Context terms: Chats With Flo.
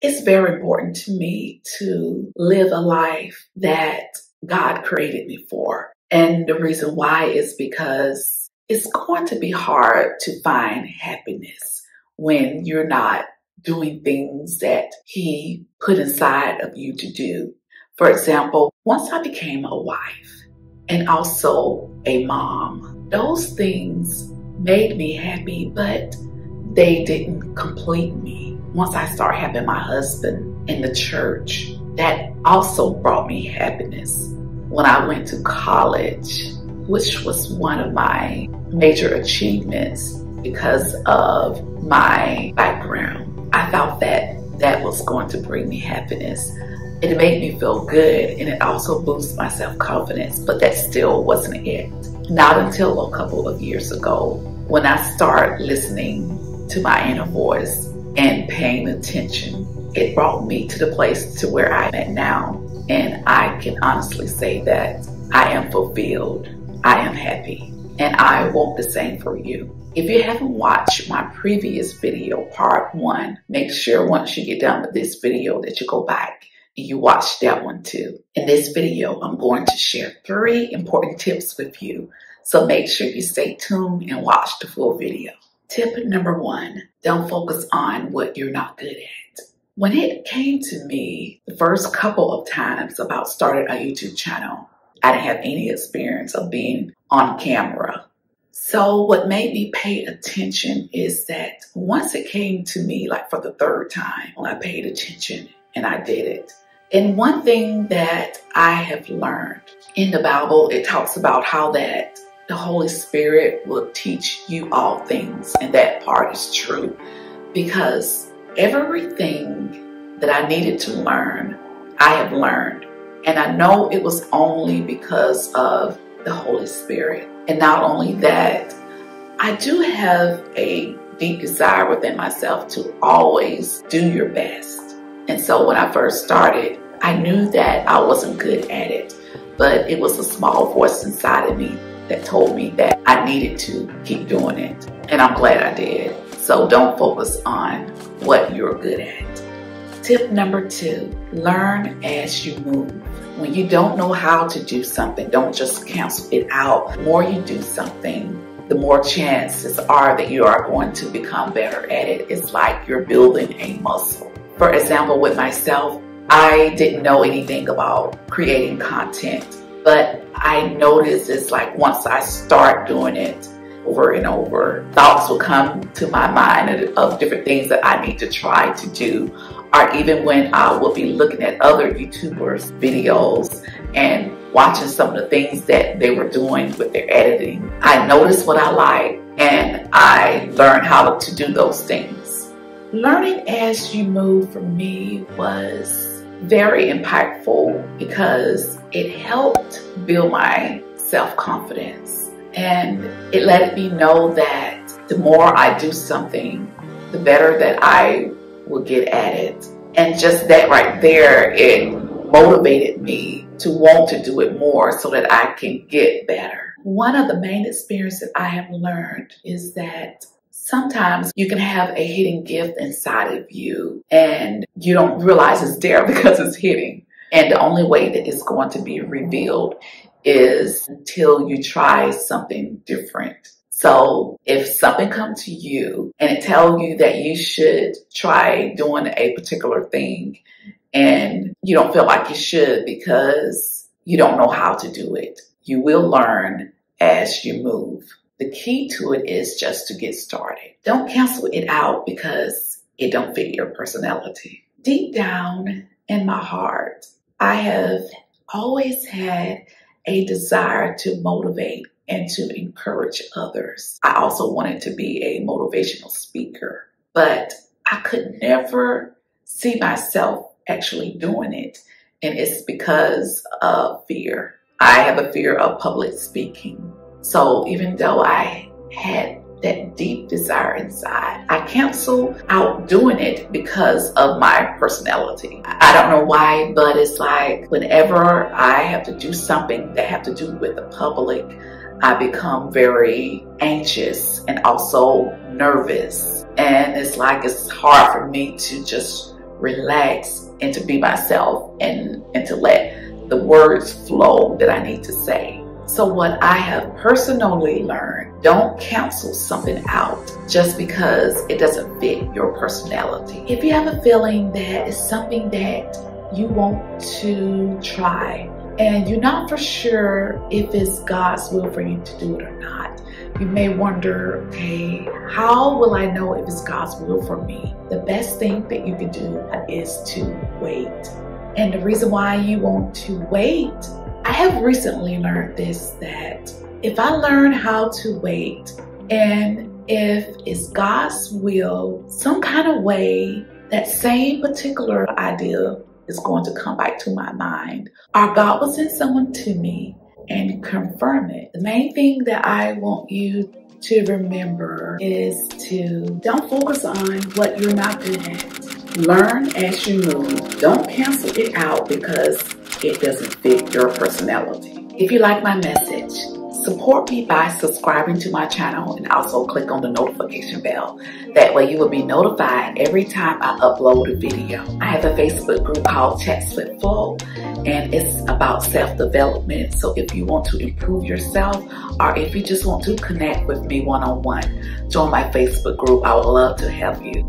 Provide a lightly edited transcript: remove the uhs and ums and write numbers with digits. It's very important to me to live a life that God created me for. And the reason why is because it's going to be hard to find happiness when you're not doing things that He put inside of you to do. For example, once I became a wife and also a mom, those things made me happy, but they didn't complete me. Once I started having my husband in the church, that also brought me happiness. When I went to college, which was one of my major achievements because of my background, I felt that that was going to bring me happiness. It made me feel good, and it also boosted my self-confidence, but that still wasn't it. Not until a couple of years ago, when I started listening to my inner voice and paying attention, it brought me to the place to where I'm at now. And I can honestly say that I am fulfilled, I am happy, and I want the same for you. If you haven't watched my previous video, part 1, make sure once you get done with this video that you go back and you watch that one too. In this video, I'm going to share 3 important tips with you. So make sure you stay tuned and watch the full video. Tip number 1, don't focus on what you're not good at. When it came to me the first couple of times about starting a YouTube channel, I didn't have any experience of being on camera. So what made me pay attention is that once it came to me, like for the 3rd time, when I paid attention and I did it. And one thing that I have learned in the Bible, it talks about how that the Holy Spirit will teach you all things, and that part is true, because everything that I needed to learn, I have learned, and I know it was only because of the Holy Spirit. And not only that, I do have a deep desire within myself to always do your best. And so when I first started, I knew that I wasn't good at it, but it was a small voice inside of me that told me that I needed to keep doing it. And I'm glad I did. So don't focus on what you're good at. Tip number 2, learn as you move. When you don't know how to do something, don't just cancel it out. The more you do something, the more chances are that you are going to become better at it. It's like you're building a muscle. For example, with myself, I didn't know anything about creating content, but I noticed it's like once I start doing it over and over, thoughts will come to my mind of different things that I need to try to do. Or even when I will be looking at other YouTubers' videos and watching some of the things that they were doing with their editing, I noticed what I like and I learned how to do those things. Learning as you move for me was very impactful because it helped build my self-confidence, and it let me know that the more I do something, the better that I will get at it. And just that right there, it motivated me to want to do it more so that I can get better. One of the main experiences that I have learned is that sometimes you can have a hidden gift inside of you and you don't realize it's there because it's hidden. And the only way that it's going to be revealed is until you try something different. So if something comes to you and it tells you that you should try doing a particular thing and you don't feel like you should because you don't know how to do it, you will learn as you move. The key to it is just to get started. Don't cancel it out because it don't fit your personality. Deep down in my heart, I have always had a desire to motivate and to encourage others. I also wanted to be a motivational speaker, but I could never see myself actually doing it. And it's because of fear. I have a fear of public speaking. So even though I had that deep desire inside, I canceled out doing it because of my personality. I don't know why, but it's like whenever I have to do something that have to do with the public, I become very anxious and also nervous. And it's like it's hard for me to just relax and to be myself and to let the words flow that I need to say. So what I have personally learned, don't cancel something out just because it doesn't fit your personality. If you have a feeling that it's something that you want to try and you're not for sure if it's God's will for you to do it or not, you may wonder, okay, how will I know if it's God's will for me? The best thing that you can do is to wait. And the reason why you want to wait, I have recently learned this, that if I learn how to wait and if it's God's will, some kind of way, that same particular idea is going to come back to my mind. Or God will send someone to me and confirm it. The main thing that I want you to remember is to don't focus on what you're not good at. Learn as you move. Don't cancel it out because it doesn't fit your personality. If you like my message, support me by subscribing to my channel and also click on the notification bell. That way you will be notified every time I upload a video. I have a Facebook group called Chats With Flo, and it's about self-development. So if you want to improve yourself or if you just want to connect with me one-on-one, join my Facebook group. I would love to help you.